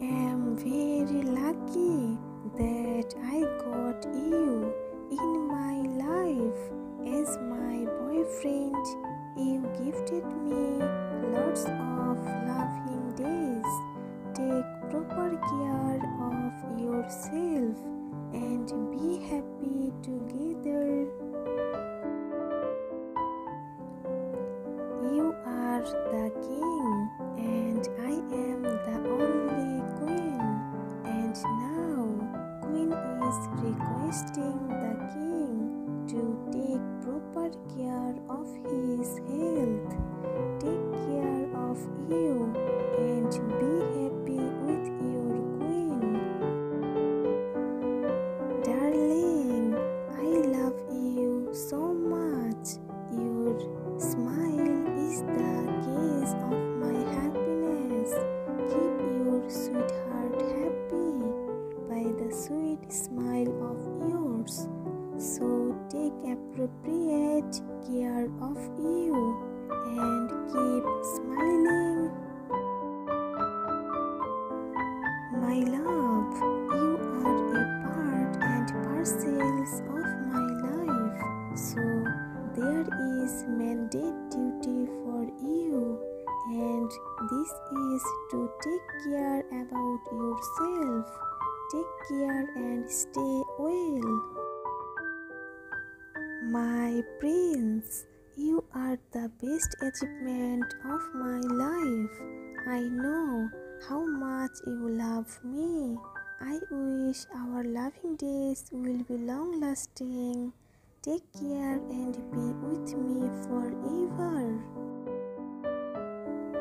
am very lucky that I got you in my life as my boyfriend. You gifted me lots of loving days. Take proper care of yourself and be happy together. You are the king and I am the only queen, and now queen is requesting the king to take proper care of his health. Take care of you and be happy with your queen. Darling, I love you so much. Your smile is the gaze of my happiness. Keep your sweetheart happy by the sweet smile of yours. So take appropriate care of you and keep smiling. My love, you are a part and parcels of my life, so there is mandate duty for you, and this is to take care about yourself. Take care and stay well. My prince, you are the best achievement of my life. I know how much you love me. I wish our loving days will be long lasting. Take care and be with me forever.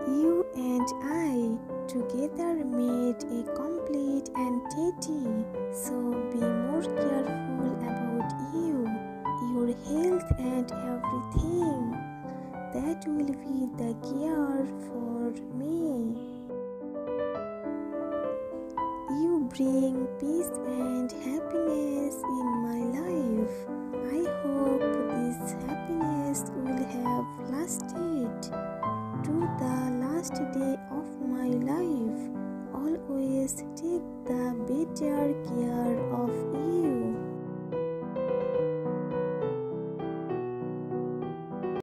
You and I together made a complete entity, so be more careful about you, your health and everything. That will be the cure for me. You bring peace and happiness in my life. I hope this happiness will have lasted to the last day of my life. Always take the better care of you.